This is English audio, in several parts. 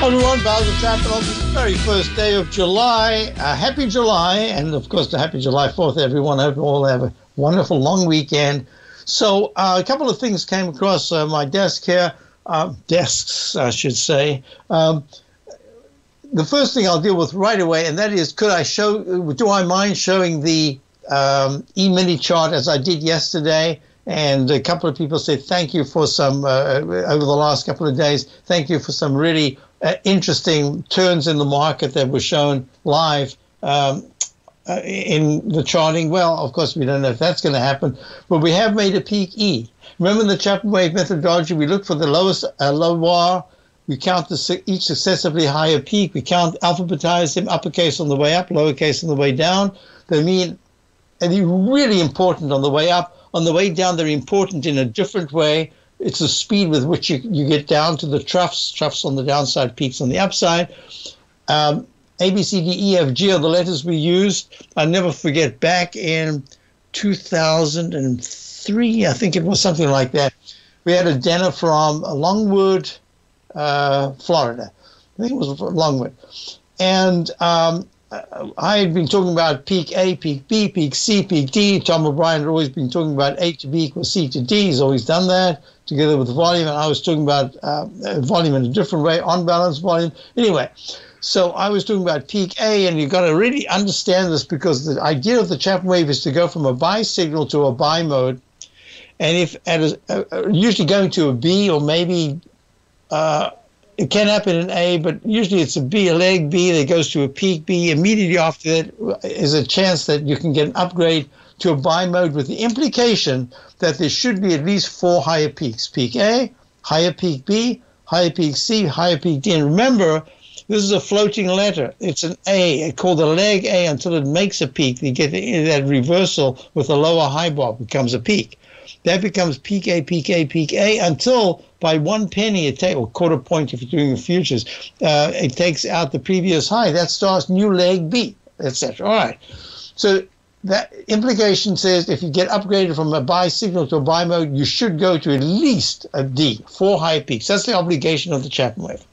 Hello everyone, Basil Chapman on this very first day of July. A happy July, and of course a happy July 4th, everyone. I hope you all have a wonderful long weekend. So a couple of things came across my desk here, desks I should say. The first thing I'll deal with right away, and that is, do I mind showing the E-mini chart as I did yesterday? And a couple of people said thank you for some, over the last couple of days, thank you for some really interesting turns in the market that were shown live in the charting. Well, of course, we don't know if that's going to happen, but we have made a peak E. Remember the Chapman Wave methodology, we look for the lowest low bar, we count each successively higher peak, we count, alphabetize them, uppercase on the way up, lowercase on the way down. They mean, and they're really important on the way up. On the way down, they're important in a different way. It's the speed with which you get down to the troughs on the downside, peaks on the upside. A, B, C, D, E, F, G are the letters we used. I never forget, back in 2003, I think it was something like that, we had a dinner from Longwood, Florida. I think it was Longwood. And I had been talking about peak A, peak B, peak C, peak D. Tom O'Brien had always been talking about A to B equals C to D. He's always done that, together with volume. And I was talking about volume in a different way, on-balance volume. Anyway, so I was talking about peak A, and you've got to really understand this, because the idea of the Chapman Wave is to go from a buy signal to a buy mode. And if usually going to a B, or maybe it can happen in A, but usually it's a B, a leg B that goes to a peak B. Immediately after that is a chance that you can get an upgrade to a buy mode, with the implication that there should be at least 4 higher peaks. Peak A, higher peak B, higher peak C, higher peak D. And remember, this is a floating letter. It's an A, called a leg A, until it makes a peak. You get that reversal with a lower high bar, becomes a peak. That becomes peak A, peak A, peak A, until by 1 penny a take, or quarter point if you're doing futures, it takes out the previous high. That starts new leg B, etc. All right. So that implication says if you get upgraded from a buy signal to a buy mode, you should go to at least a D, 4 high peaks. That's the obligation of the Chapman Wave.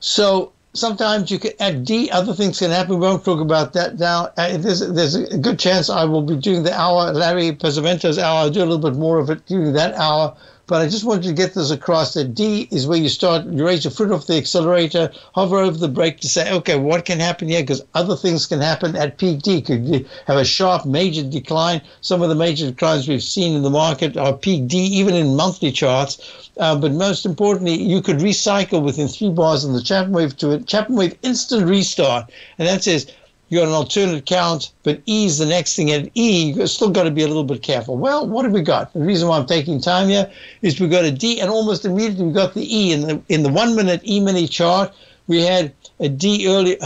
So sometimes you can add D, other things can happen. We won't talk about that now. There's a good chance I will be doing the hour, Larry Pesavento's hour. I'll do a little bit more of it during that hour. But I just wanted to get this across, that D is where you start, you raise your foot off the accelerator, hover over the brake to say, okay, what can happen here? Because other things can happen at peak D. Could you have a sharp major decline? Some of the major declines we've seen in the market are peak D, even in monthly charts. But most importantly, you could recycle within 3 bars in the Chapman Wave to a Chapman Wave instant restart. And that says, you're on an alternate count, but E is the next thing. At E, you've still got to be a little bit careful. Well, what have we got? The reason why I'm taking time here is we've got a D, and almost immediately we've got the E. In the 1-minute E-mini chart, we had a D earlier.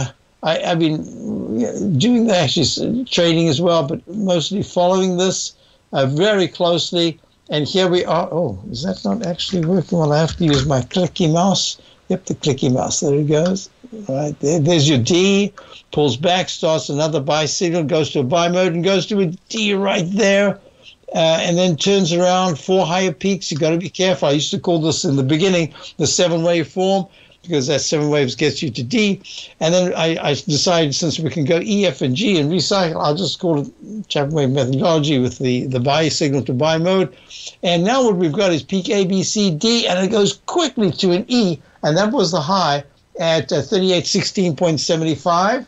I've been doing the actually trading as well, but mostly following this very closely. And here we are. Oh, is that not actually working? Well, I have to use my clicky mouse. Yep, the clicky mouse. There it goes. Right there, there's your D, pulls back, starts another buy signal, goes to a buy mode, and goes to a D right there, and then turns around, 4 higher peaks. You've got to be careful. I used to call this in the beginning the 7-wave form, because that 7 waves gets you to D. And then I decided, since we can go E, F, and G and recycle, I'll just call it Chapman Wave methodology with the buy signal to buy mode. And now what we've got is peak A, B, C, D, and it goes quickly to an E, and that was the high at 3816.75,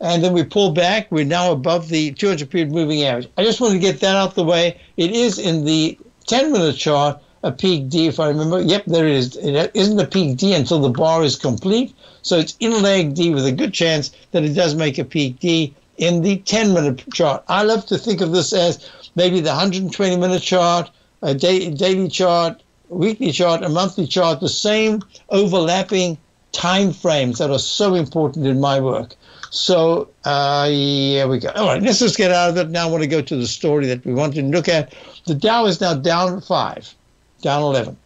and then we pull back. We're now above the 200-period moving average. I just want to get that out the way. It is in the 10-minute chart a peak D, if I remember. Yep, there it is. It isn't a peak D until the bar is complete, so it's in leg D with a good chance that it does make a peak D in the 10-minute chart. I love to think of this as maybe the 120-minute chart, a daily chart, weekly chart, a monthly chart, the same overlapping time frames that are so important in my work. So here we go. All right, let's just get out of it. Now I want to go to the story that we wanted to look at. The Dow is now down 5, down 11.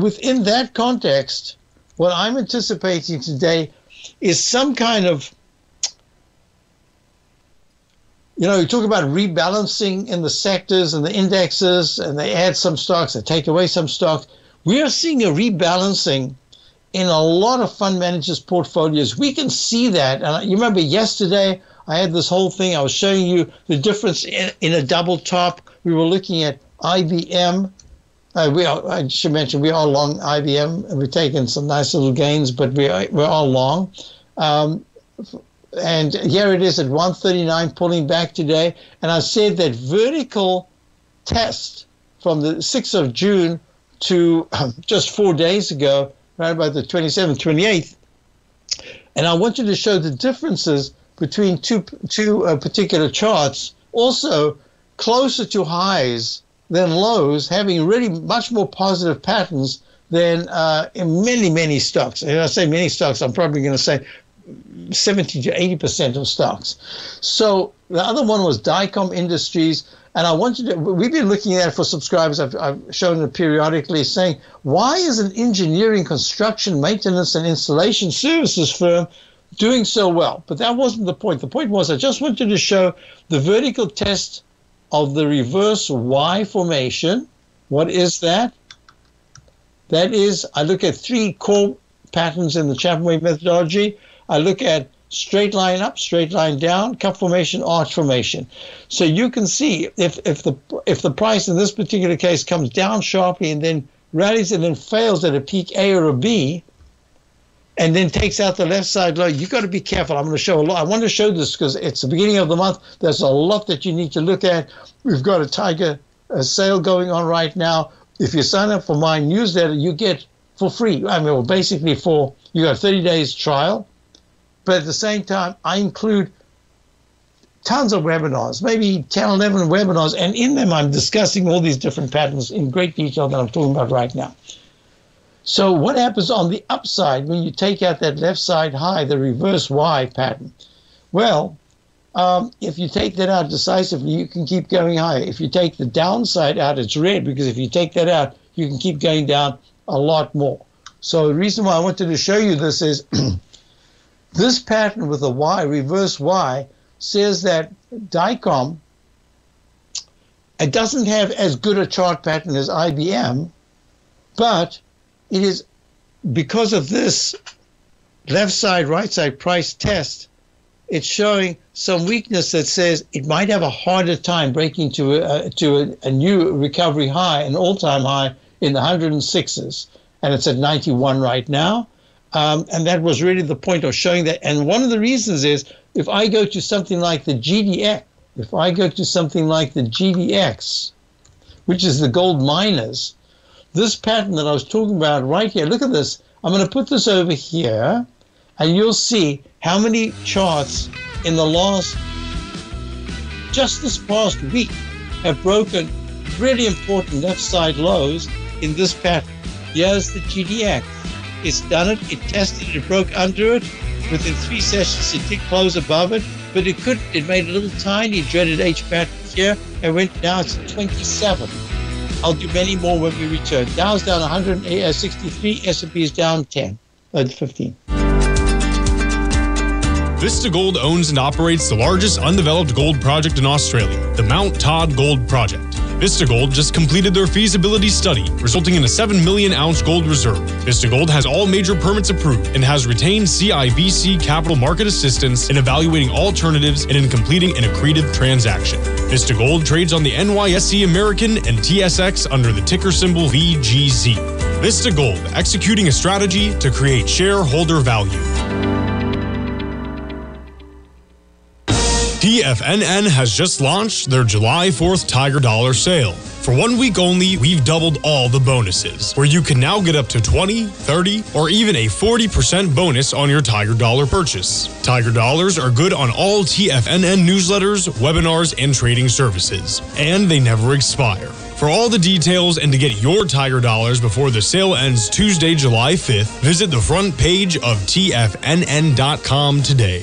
Within that context, what I'm anticipating today is some kind of, you know, you talk about rebalancing in the sectors and the indexes, and they add some stocks, they take away some stocks. We are seeing a rebalancing in a lot of fund managers' portfolios. We can see that. And you remember yesterday I had this whole thing. I was showing you the difference in a double top. We were looking at IBM. I should mention we are long IBM. We've taken some nice little gains, but we're long. And here it is at 139 pulling back today. And I said that vertical test from the 6th of June to just 4 days ago, right about the 27th, 28th. And I want you to show the differences between two particular charts, also closer to highs than lows, having really much more positive patterns than in many, many stocks. And I say many stocks, I'm probably going to say 70 to 80% of stocks. So the other one was Dycom Industries. And I wanted to, we've been looking at it for subscribers. I've shown it periodically, saying, why is an engineering, construction, maintenance, and installation services firm doing so well? But that wasn't the point. The point was I just wanted to show the vertical test of the reverse Y formation. What is that? That is, I look at three core patterns in the Chapman Wave methodology. I look at straight line up, straight line down, cup formation, arch formation. So you can see if the price in this particular case comes down sharply and then rallies and then fails at a peak A or a B, and then takes out the left side low, you've got to be careful. I'm going to show a lot. I want to show this because it's the beginning of the month. There's a lot that you need to look at. We've got a Tiger sale going on right now. If you sign up for my newsletter, you get for free. I mean, well, basically for, you got a 30 days trial. But at the same time, I include tons of webinars, maybe 10, 11 webinars, and in them I'm discussing all these different patterns in great detail that I'm talking about right now. So what happens on the upside when you take out that left side high, the reverse Y pattern? Well, if you take that out decisively, you can keep going higher. If you take the downside out, it's red, because if you take that out, you can keep going down a lot more. So the reason why I wanted to show you this is this pattern with a Y, reverse Y, says that Dycom, it doesn't have as good a chart pattern as IBM, but it is, because of this left side, right side price test, it's showing some weakness that says it might have a harder time breaking to a new recovery high, an all-time high in the 106s, and it's at 91 right now. And that was really the point of showing that. And one of the reasons is if I go to something like the GDX, which is the gold miners, this pattern that I was talking about right here, look at this. I'm going to put this over here, and you'll see how many charts in the last, just this past week, have broken really important left side lows in this pattern. Here's the GDX. It's done it, it tested it, it broke under it. Within 3 sessions, it did close above it, but it couldn't. It made a little tiny dreaded H pattern here and went down to 27. I'll do many more when we return. Dow's down 163, S&P is down 15. Vista Gold owns and operates the largest undeveloped gold project in Australia, the Mount Todd Gold Project. Vista Gold just completed their feasibility study, resulting in a 7 million ounce gold reserve. Vista Gold has all major permits approved and has retained CIBC Capital Market Assistance in evaluating alternatives and in completing an accretive transaction. Vista Gold trades on the NYSE American and TSX under the ticker symbol VGZ. Vista Gold, executing a strategy to create shareholder value. TFNN has just launched their July 4th Tiger Dollar sale. For 1 week only, we've doubled all the bonuses, where you can now get up to 20, 30, or even a 40% bonus on your Tiger Dollar purchase. Tiger Dollars are good on all TFNN newsletters, webinars, and trading services, and they never expire. For all the details and to get your Tiger Dollars before the sale ends Tuesday, July 5th, visit the front page of TFNN.com today.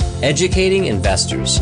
Educating investors.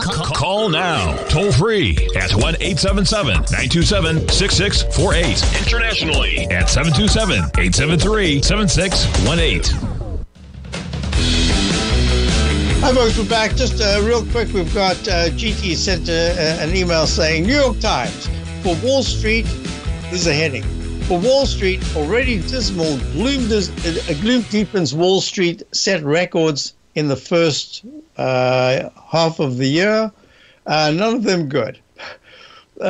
Call now, toll-free at 1-877-927-6648. Internationally at 727-873-7618. Hi folks, we're back. Just real quick, we've got GT sent an email saying, New York Times, for Wall Street, this is a heading, for Wall Street, already dismal, gloom deepens. Wall Street set records in the first half of the year, none of them good.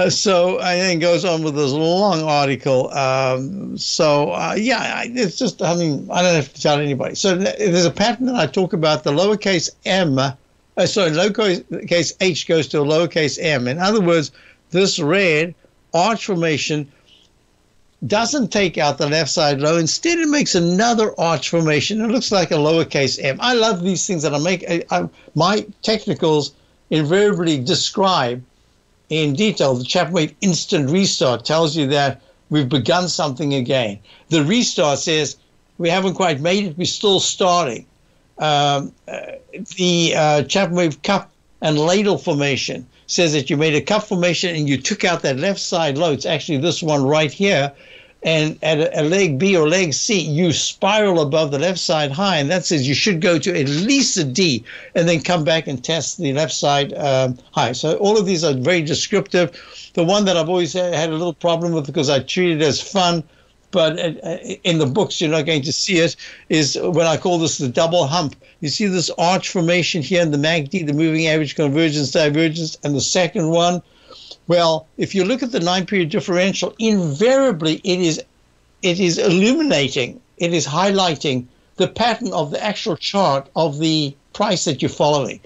So I think it goes on with this long article. Yeah, it's just, I mean, I don't have to tell anybody. So there's a pattern that I talk about. The lowercase m, lowercase h goes to a lowercase m. In other words, this red arch formation doesn't take out the left side low. Instead, it makes another arch formation. It looks like a lowercase m. I love these things that I make. My technicals invariably describe in detail. The Chapman Wave instant restart tells you that we've begun something again. The restart says we haven't quite made it, we're still starting. The Chapman Wave cup and ladle formation says that you made a cup formation and you took out that left side low. It's actually this one right here. And at a leg B or leg C, you spiral above the left side high, and that says you should go to at least a D and then come back and test the left side high. So all of these are very descriptive. The one that I've always had a little problem with because I treat it as fun, but in the books you're not going to see it, is when I call this the double hump. You see this arch formation here in the MACD, the moving average convergence divergence, and the second one. Well, if you look at the 9-period differential, invariably it is illuminating, it is highlighting the pattern of the actual chart of the price that you're following.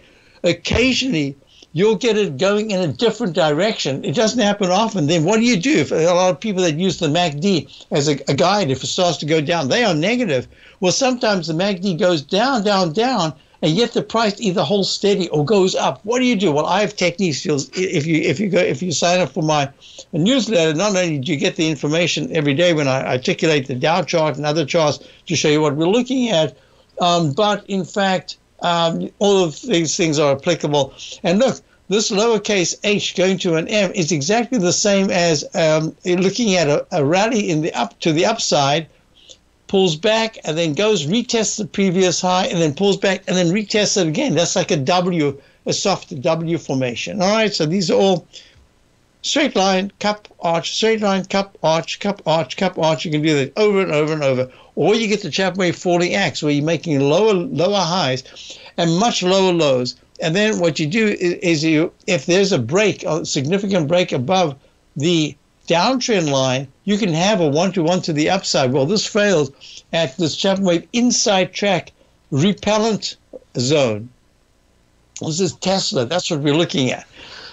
Occasionally, you'll get it going in a different direction. It doesn't happen often. Then what do you do? If a lot of people that use the MACD as a guide, if it starts to go down, they are negative. Well, sometimes the MACD goes down, down, down, and yet the price either holds steady or goes up. What do you do? Well, I have techniques. If you sign up for my newsletter, not only do you get the information every day when I articulate the Dow chart and other charts to show you what we're looking at, but in fact, all of these things are applicable. And look, this lowercase h going to an m is exactly the same as looking at a rally in the up to the upside, pulls back and then goes, retests the previous high, and then pulls back and then retests it again. That's like a W, a soft W formation. All right, so these are all straight line, cup, arch, straight line, cup, arch, cup, arch, cup, arch. You can do that over and over and over. Or you get the Chapman Wave falling axe, where you're making lower highs and much lower lows. And then what you do is you, if there's a break, a significant break above the downtrend line, you can have a one-to-one to the upside. Well, this failed at this Chapman Wave inside track repellent zone. This is Tesla. That's what we're looking at.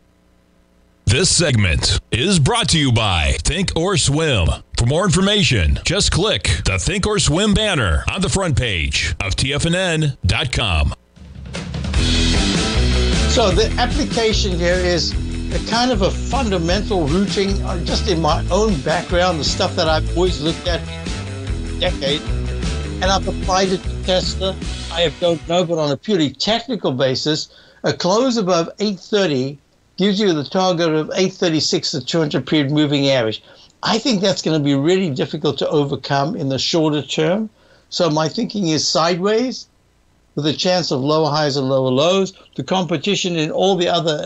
This segment is brought to you by Think or Swim. For more information, just click the Think or Swim banner on the front page of TFNN.com. So the application here is a kind of a fundamental routing, just in my own background, the stuff that I've always looked at for decades, and I've applied it to Tesla. I don't know, but on a purely technical basis, a close above 830 gives you the target of 836, the 200-period moving average. I think that's going to be really difficult to overcome in the shorter term. So my thinking is sideways, with a chance of lower highs and lower lows. The competition in all the other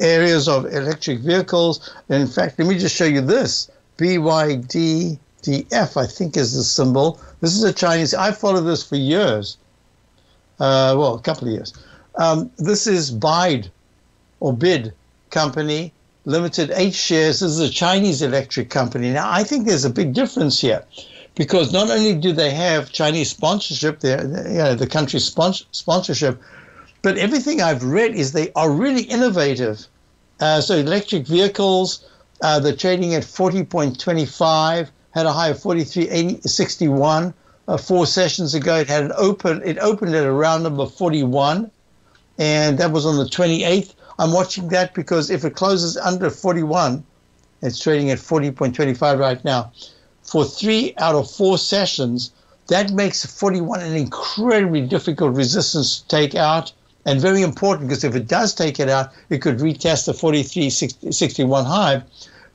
areas of electric vehicles. And in fact, let me just show you this. BYDDF, I think, is the symbol. This is a Chinese. I followed this for years. Well, a couple of years. This is BYD, or BID company. Limited 8 shares. This is a Chinese electric company. Now, I think there's a big difference here, because not only do they have Chinese sponsorship, the country's sponsorship, but everything I've read is they are really innovative. So electric vehicles, they're trading at 40.25, had a high of 43.61. 4 sessions ago, it had it opened at around number 41, and that was on the 28th. I'm watching that because if it closes under 41, it's trading at 40.25 right now. For 3 out of 4 sessions, that makes 41 an incredibly difficult resistance to take out, and very important, because if it does take it out, it could retest the 43.61 high.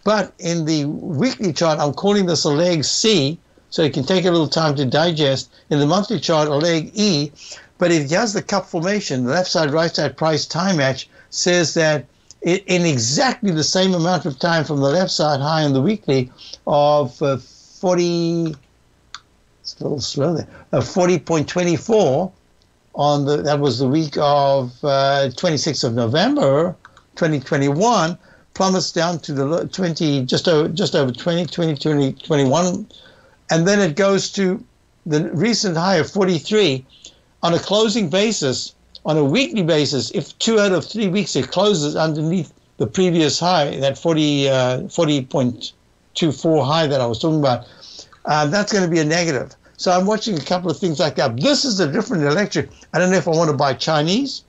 But in the weekly chart, I'm calling this a leg C, so it can take a little time to digest. In the monthly chart, a leg E, but it does the cup formation, the left side, right side price time match, says that in exactly the same amount of time from the left side high in the weekly of 40, it's a little slow there, 40.24 on the, that was the week of 26th of November 2021, plummets down to the 20, just over 20, 21, and then it goes to the recent high of 43 on a closing basis. On a weekly basis, if 2 out of 3 weeks it closes underneath the previous high, that 40.24 high that I was talking about, that's going to be a negative. So I'm watching a couple of things like that. This is a different electric. I don't know if I want to buy Chinese.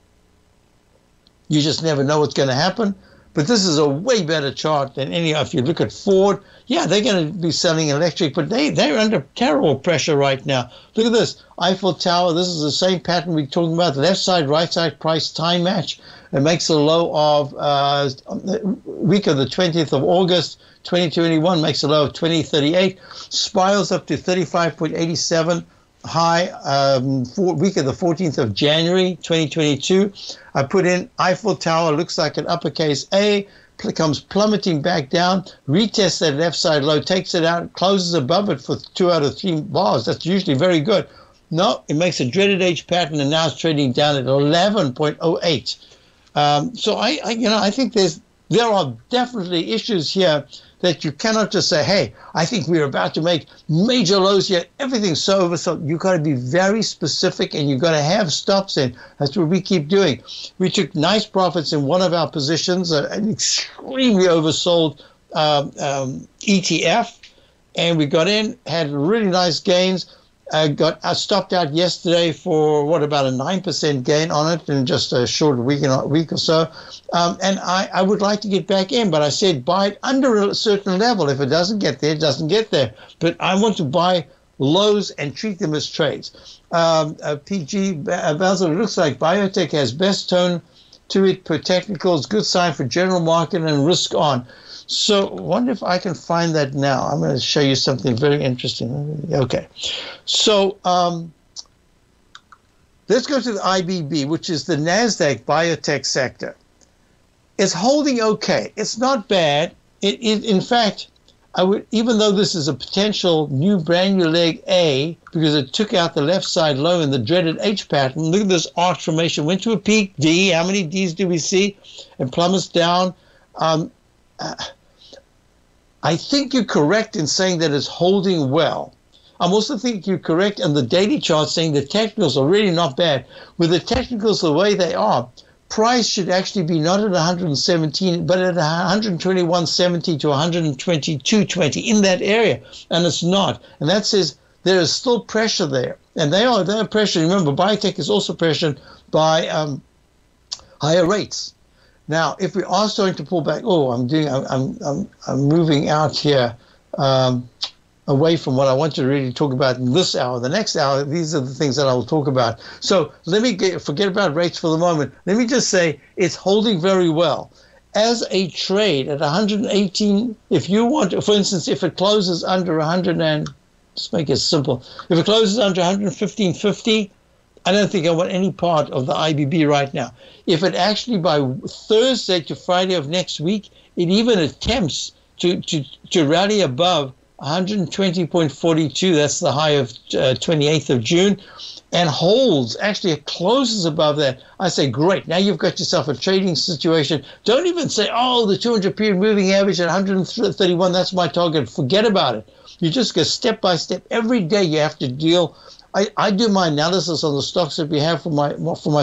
You just never know what's going to happen. But this is a way better chart than any. If you look at Ford, yeah, they're going to be selling electric, but they're under terrible pressure right now. Look at this, Eiffel Tower. This is the same pattern we're talking about. Left side, right side price time match. It makes a low of the week of the 20th of August, 2021. Makes a low of 20.38. Spirals up to 35.87. High week of the 14th of January 2022. I put in Eiffel Tower, looks like an uppercase A, comes plummeting back down, retests that left side low, takes it out, closes above it for 2 out of 3 bars. That's usually very good. No, it makes a dreaded H pattern, and now it's trading down at 11.08. So I think there are definitely issues here that you cannot just say, hey, I think we're about to make major lows here. Everything's so oversold. You've got to be very specific, and you've got to have stops in. That's what we keep doing. We took nice profits in one of our positions, an extremely oversold ETF, and we got in, had really nice gains. I stopped out yesterday for about a 9% gain on it in just a short week or so, and I would like to get back in, but I said buy it under a certain level. If it doesn't get there, it doesn't get there. But I want to buy lows and treat them as trades. PG Basil, it looks like biotech has best tone to it per technicals, good sign for general market and risk on. So wonder if I can find that now. I'm going to show you something very interesting. Okay. So let's go to the IBB, which is the NASDAQ biotech sector. It's holding okay. It's not bad. In fact, I would, even though this is a potential new brand new leg A, because it took out the left side low in the dreaded H pattern, look at this arch formation, went to a peak, D, how many Ds do we see? And plummets down. I think you're correct in saying that it's holding well. I'm also thinking you're correct in the daily chart saying the technicals are really not bad. With the technicals the way they are, price should actually be not at 117, but at 121.70 to 122.20 in that area, and it's not. And that says there is still pressure there, and they are pressured. Remember, biotech is also pressured by higher rates. Now, if we are starting to pull back, I'm moving out here away from what I want to really talk about in this hour. The next hour, these are the things that I will talk about. So let me forget about rates for the moment. Let me just say it's holding very well. As a trade at 118, if you want, for instance, if it closes under 100 and, just make it simple, if it closes under 115.50, I don't think I want any part of the IBB right now. If it actually by Thursday to Friday of next week, it even attempts to rally above 120.42, that's the high of 28th of June, and holds, actually it closes above that. I say, great, now you've got yourself a trading situation. Don't even say, oh, the 200-period moving average at 131, that's my target. Forget about it. You just go step by step. Every day you have to deal. I do my analysis on the stocks that we have for my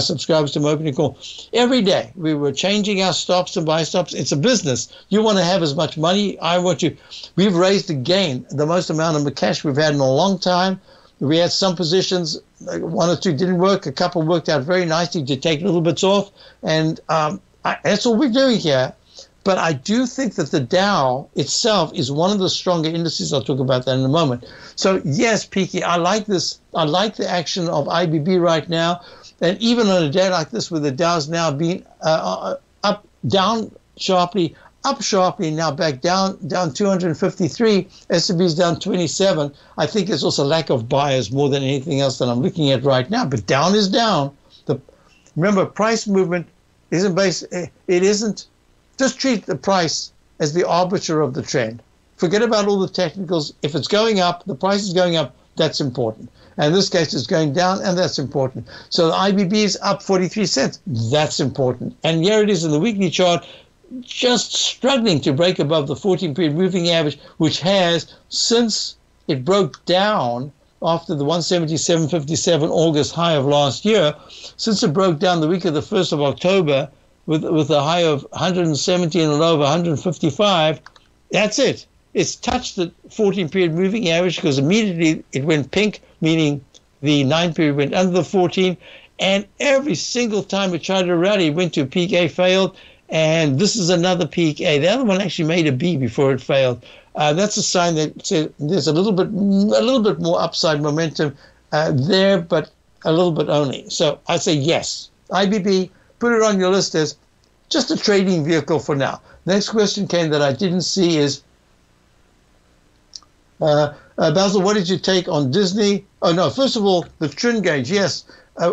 subscribers to my opening call. Every day we were changing our stops and buy stops. It's a business. You want to have as much money. I want you. We've raised again the most amount of cash we've had in a long time. We had some positions, one or two didn't work. A couple worked out very nicely to take little bits off. And that's all we're doing here. But I do think that the Dow itself is one of the stronger indices. I'll talk about that in a moment. So, yes, Peaky, I like this. I like the action of IBB right now. And even on a day like this where the Dow's now been up, down sharply, up sharply, now back down 253. S&P's down 27. I think it's also lack of buyers more than anything else that I'm looking at right now. But down is down. Remember, price movement isn't based. It isn't. Just treat the price as the arbiter of the trend. Forget about all the technicals. If it's going up, the price is going up, that's important. And in this case, it's going down, and that's important. So the IBB is up 43 cents. That's important. And here it is in the weekly chart, just struggling to break above the 14-period moving average, which has, since it broke down after the 177.57 August high of last year, since it broke down the week of the 1st of October, with a high of 170 and a low of 155, that's it. It's touched the 14-period moving average because immediately it went pink, meaning the 9-period went under the 14, and every single time it tried to rally, it went to a peak A, failed, and this is another peak A. The other one actually made a B before it failed. That's a sign that said there's a little bit more upside momentum there, but a little bit only. So I say yes, IBB. Put it on your list as just a trading vehicle for now. Next question came that I didn't see is, Basil, what did you take on Disney? Oh, no, first of all, the trend gauge, yes.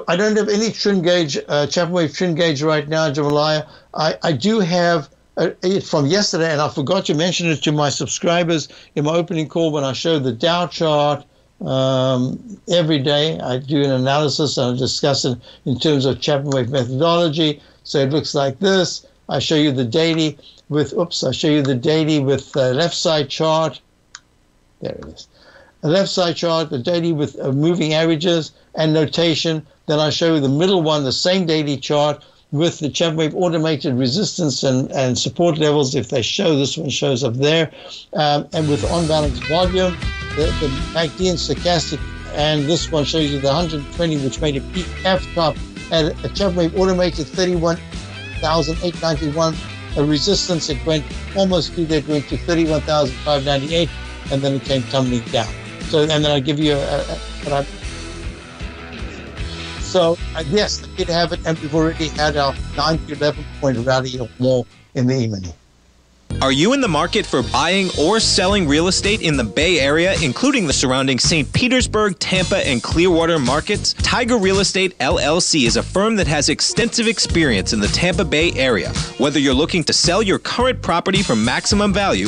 I don't have any trend gauge, Chapman Wave trend gauge right now, Jamaliah. I do have it from yesterday, and I forgot to mention it to my subscribers in my opening call when I showed the Dow chart. Every day I do an analysis and I discuss it in terms of Chapman Wave methodology. So it looks like this. I show you the daily with, left side chart. There it is. The left side chart, the daily with moving averages and notation. Then I show you the middle one, the same daily chart with the Chapman Wave automated resistance and support levels. If they show, this one shows up there. And with on-balance volume. The MACD and stochastic, and this one shows you the 120, which made a peak half top at a Chapman Wave automated 31,891. A resistance, it went almost through that, went to 31,598, and then it came tumbling down. So, and then I give you yes, I did have it, and we've already had our 9 to 11 point rally or more in the evening. Are you in the market for buying or selling real estate in the Bay Area, including the surrounding St. Petersburg, Tampa, and Clearwater markets? Tiger Real Estate LLC is a firm that has extensive experience in the Tampa Bay Area. Whether you're looking to sell your current property for maximum value,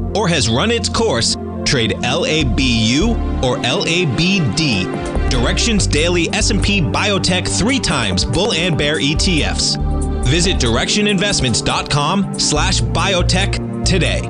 or has run its course, trade LABU or LABD, Directions Daily S&P Biotech 3x Bull and Bear ETFs. Visit directioninvestments.com/biotech today.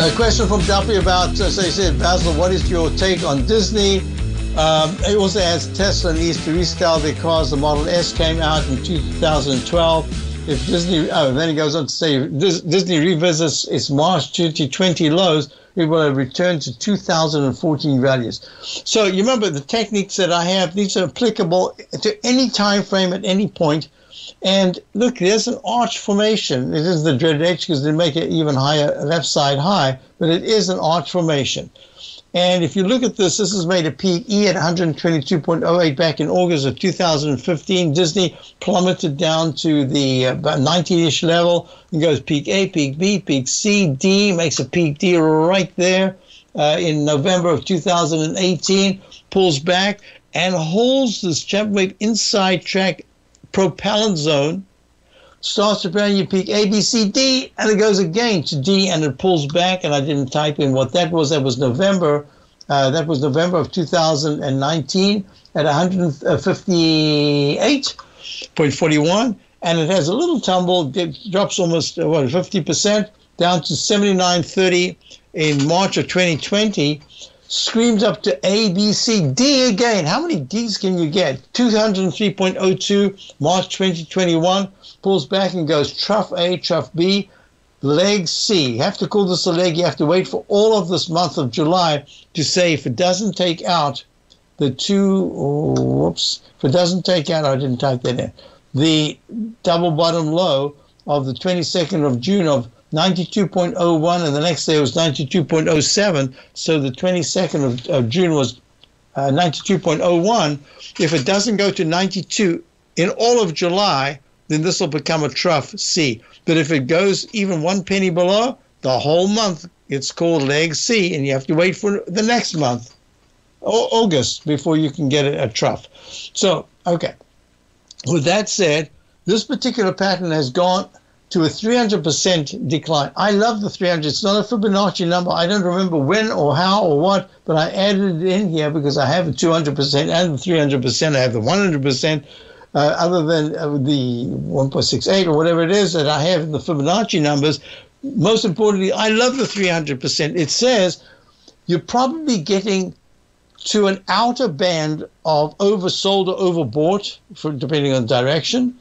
A question from Duffy about, they said, Basil, what is your take on Disney? It also has Tesla needs to rescale their cars. The Model S came out in 2012. If Disney, then it goes on to say, Disney revisits its March 2020 lows, it will return to 2014 values. So you remember the techniques that I have, these are applicable to any time frame at any point. And look, there's an arch formation. It is the dreaded H because they make it even higher, left side high, but it is an arch formation. And if you look at this, this has made a PE at 122.08 back in August of 2015. Disney plummeted down to the about 90-ish level. It goes peak A, peak B, peak C, D, makes a peak D right there in November of 2018, pulls back and holds this Chapman Wave inside track propellant zone, starts to brand new peak A, B, C, D, and it goes again to D, and it pulls back, and I didn't type in what that was. That was November. That was November of 2019 at 158.41, and it has a little tumble, drops almost, what, 50%, down to 79.30 in March of 2020, screams up to A, B, C, D again. How many Ds can you get? 203.02 March 2021. Pulls back and goes trough A, trough B, leg C. You have to call this a leg. You have to wait for all of this month of July to say if it doesn't take out the if it doesn't take out, I didn't type that in, the double bottom low of the 22nd of June of 92.01, and the next day was 92.07, so the 22nd of June was 92.01. If it doesn't go to 92 in all of July, then this will become a trough C. But if it goes even one penny below, the whole month, it's called leg C, and you have to wait for the next month, August, before you can get a trough. So, okay. With that said, this particular pattern has gone to a 300% decline. I love the 300. It's not a Fibonacci number. I don't remember when or how or what, but I added it in here because I have a 200% and the 300%. I have the 100%. Other than the 1.68 or whatever it is that I have in the Fibonacci numbers, most importantly, I love the 300%. It says you're probably getting to an outer band of oversold or overbought, depending on direction,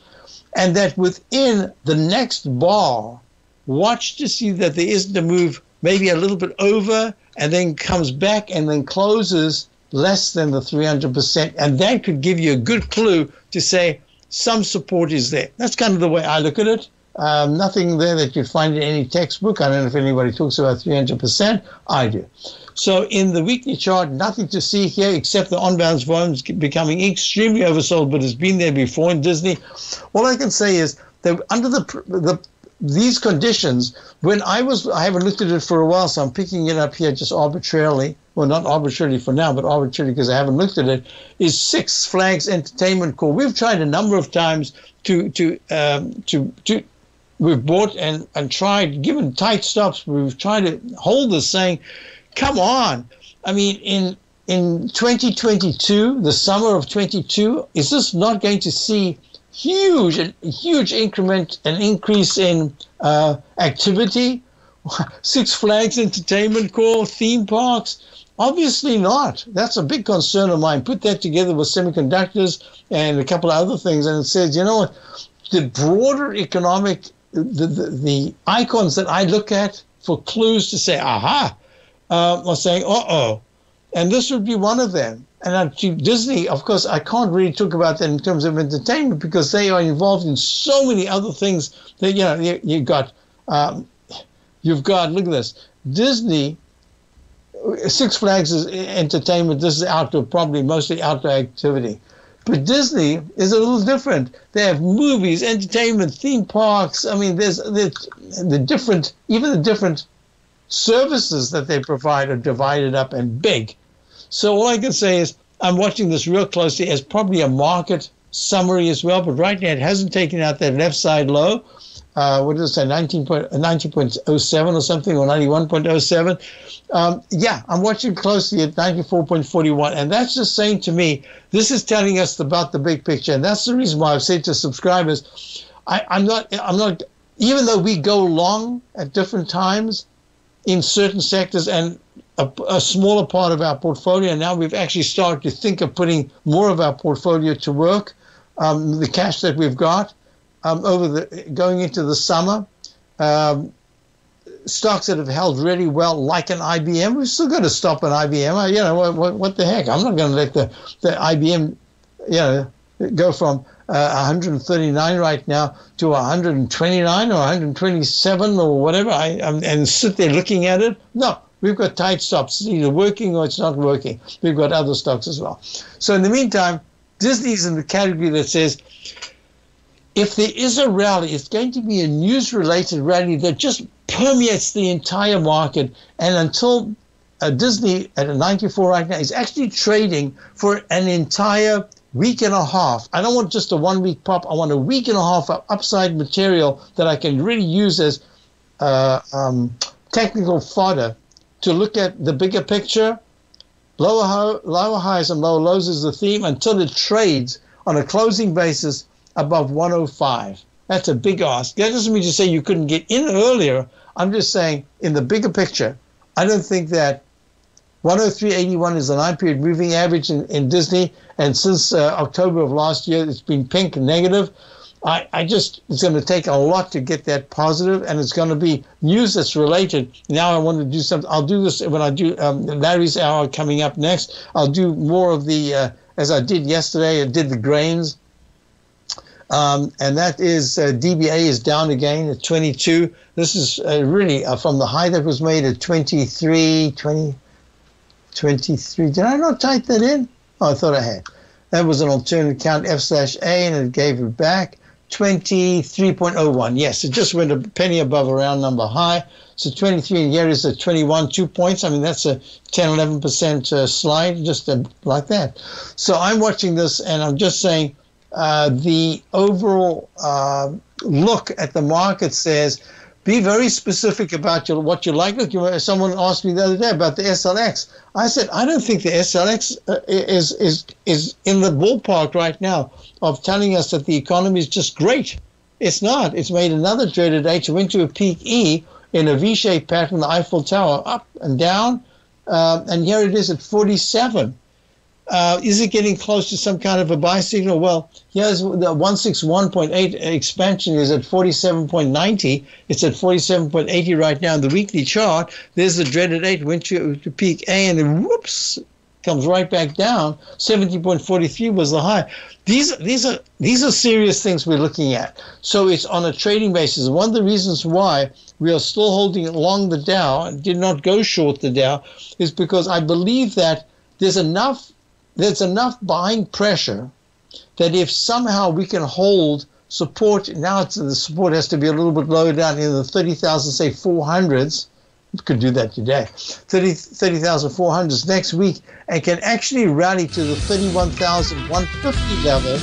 and that within the next bar, watch to see that there isn't a move maybe a little bit over and then comes back and then closes less than the 300%, and that could give you a good clue to say some support is there. That's kind of the way I look at it. Nothing there that you'd find in any textbook. I don't know if anybody talks about 300%. I do. So in the weekly chart, nothing to see here except the on-balance volumes becoming extremely oversold, but it's been there before in Disney. All I can say is that under the these conditions, when I haven't looked at it for a while, so I'm picking it up here just arbitrarily. Well, not arbitrarily for now, but arbitrarily because I haven't looked at it, is Six Flags Entertainment Corp. We've tried a number of times to we've bought and tried, given tight stops, we've tried to hold this saying, come on. I mean, in 2022, the summer of 22, is this not going to see huge increment, an increase in activity? Six Flags Entertainment Corp, theme parks? Obviously not. That's a big concern of mine. Put that together with semiconductors and a couple of other things, and it says, you know what, the broader economic, the icons that I look at for clues to say, aha, are saying, uh-oh. And this would be one of them. And to Disney, of course, I can't really talk about that in terms of entertainment because they are involved in so many other things that, you know, you've got, look at this, Disney, Six Flags is entertainment, this is outdoor, probably mostly outdoor activity. But Disney is a little different. They have movies, entertainment, theme parks. I mean, the different services that they provide are divided up and big. So all I can say is I'm watching this real closely as probably a market summary as well. But right now it hasn't taken out that left side low. What did it say? 90.07 or something, or 91.07. Yeah, I'm watching closely at 94.41. And that's just saying to me, this is telling us about the big picture. And that's the reason why I've said to subscribers, I'm not, even though we go long at different times in certain sectors and a smaller part of our portfolio. Now we've actually started to think of putting more of our portfolio to work, the cash that we've got going into the summer. Stocks that have held really well, like an IBM, we've still got to stop an IBM. You know, what the heck? I'm not going to let the IBM, you know, go from 139 right now to 129 or 127 or whatever, and sit there looking at it. No, we've got tight stops. It's either working or it's not working. We've got other stocks as well. So in the meantime, Disney's in the category that says, if there is a rally, it's going to be a news-related rally that just permeates the entire market. And until Disney at a 94 right now is actually trading for an entire week and a half. I don't want just a 1 week pop. I want a week and a half of upside material that I can really use as technical fodder to look at the bigger picture. Lower highs and lower lows is the theme until it trades on a closing basis above 105. That's a big ask. That doesn't mean to say you couldn't get in earlier. I'm just saying in the bigger picture, I don't think that 103.81 is the 9-period moving average in Disney, and since October of last year, it's been pink and negative. It's going to take a lot to get that positive, and it's going to be news that's related. Now I want to do something. I'll do this when I do Larry's Hour coming up next. I'll do more of the, as I did yesterday, I did the grains. And that is DBA is down again at 22. This is really from the high that was made at 23. Did I not type that in? Oh, I thought I had. That was an alternate account, F/A, and it gave it back. 23.01. Yes, it just went a penny above a round number high. So 23 here is at 21, 2 points. I mean, that's a 10, 11% slide, just like that. So I'm watching this, and I'm just saying the overall look at the market says be very specific about what you like. Look, someone asked me the other day about the SLX. I said, I don't think the SLX is in the ballpark right now of telling us that the economy is just great. It's not. It's made another trade today. It went to a peak E in a V-shaped pattern, the Eiffel Tower, up and down. And here it is at 47. Is it getting close to some kind of a buy signal? Well, here's the 161.8 expansion is at 47.90. It's at 47.80 right now in the weekly chart. There's the dreaded 8, went to peak A, and then whoops, comes right back down. 70.43 was the high. These are serious things we're looking at. So it's on a trading basis. One of the reasons why we are still holding it long the Dow and did not go short the Dow is because I believe that there's enough buying pressure that if somehow we can hold support. Now it's, the support has to be a little bit lower down in the 30,000, say 400s. We could do that today. 30,400s next week, and can actually rally to the 31,150 level.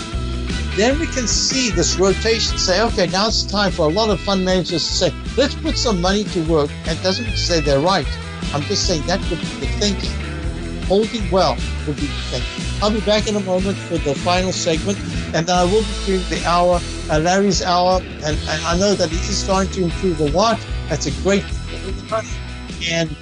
Then we can see this rotation say, okay, now it's time for a lot of fund managers to say, let's put some money to work. And it doesn't say they're right. I'm just saying that would be the thinking. Holding well would be the thinking. I'll be back in a moment for the final segment, and then I will be doing the hour, Larry's hour, and I know that he is starting to improve a lot. That's a great thing. And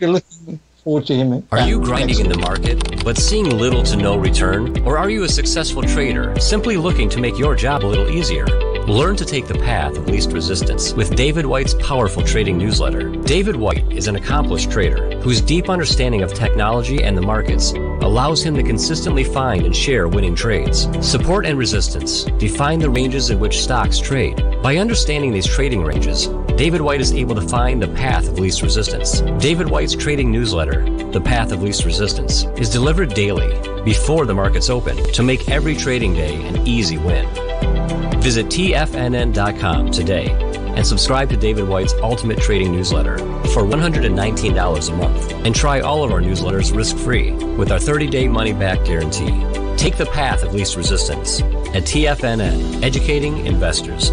we're looking forward to him. Are you grinding in the market, but seeing little to no return? Or are you a successful trader simply looking to make your job a little easier? Learn to take the path of least resistance with David White's powerful trading newsletter. David White is an accomplished trader whose deep understanding of technology and the markets allows him to consistently find and share winning trades. Support and resistance define the ranges in which stocks trade. By understanding these trading ranges, David White is able to find the path of least resistance. David White's trading newsletter, The Path of Least Resistance, is delivered daily before the markets open to make every trading day an easy win. Visit TFNN.com today and subscribe to David White's Ultimate Trading Newsletter for $119 a month, and try all of our newsletters risk-free with our 30-day money-back guarantee. Take the path of least resistance at TFNN, educating investors.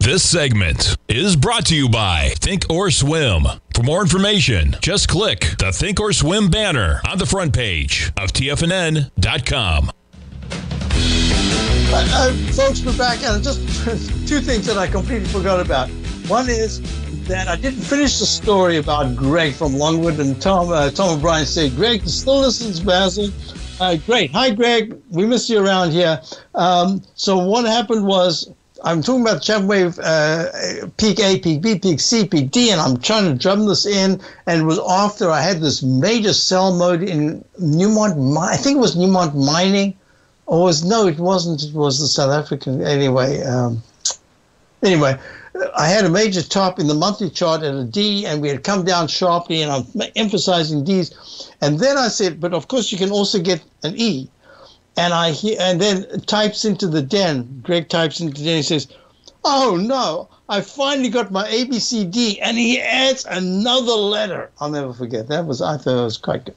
This segment is brought to you by Think or Swim. For more information, just click the Think or Swim banner on the front page of TFNN.com. Folks, we're back, and just two things that I completely forgot about. One is that I didn't finish the story about Greg from Longwood, and Tom O'Brien said, Greg still listens, Basil. Great. Hi, Greg. We miss you around here. So what happened was, I'm talking about Chapman Wave peak A, peak B, peak C, peak D, and I'm trying to drum this in. And it was after I had this major sell mode in Newmont, I think it was Newmont Mining, or was, no, it wasn't. It was the South African, anyway. Anyway, I had a major top in the monthly chart at a D, and we had come down sharply, and I'm emphasizing Ds. And then I said, but of course you can also get an E. And I hear, and then types into the den. Greg types into the den. He says, "Oh no! I finally got my ABCD," and he adds another letter. I'll never forget. That was, I thought it was quite good.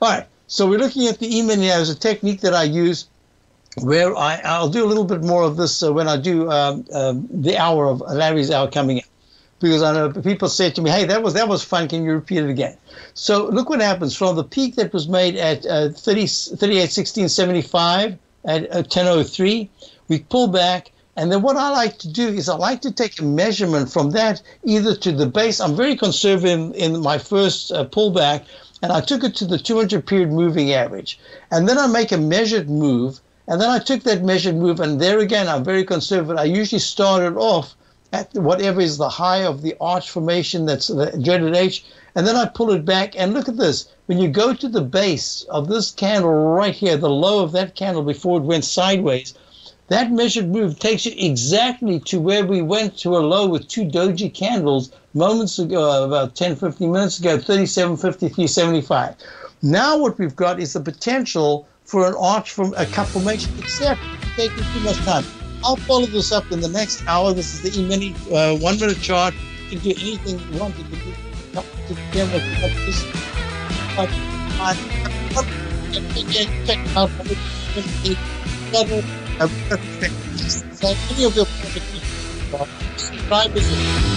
All right. So we're looking at the E-mini as a technique that I use, where I'll do a little bit more of this when I do the hour of Larry's hour coming up. because I know people said to me, hey, that was fun. Can you repeat it again? So look what happens from the peak that was made at 38.16.75 at 10.03. We pull back. And then what I like to do is I like to take a measurement from that either to the base. I'm very conservative in my first pullback, and I took it to the 200-period moving average. And then I make a measured move, and then I took that measured move, and there again, I'm very conservative. I usually started off at whatever is the high of the arch formation, that's the dreaded H, and then I pull it back. And look at this. When you go to the base of this candle right here, the low of that candle before it went sideways, that measured move takes you exactly to where we went to a low with two doji candles moments ago, about 10, 15 minutes ago, 37.53.75. Now what we've got is the potential for an arch from a cup formation, except it's taking too much time. I'll follow this up in the next hour. This is the E-mini 1-minute chart. You can do anything you want. You can do check out. Many of your subscribers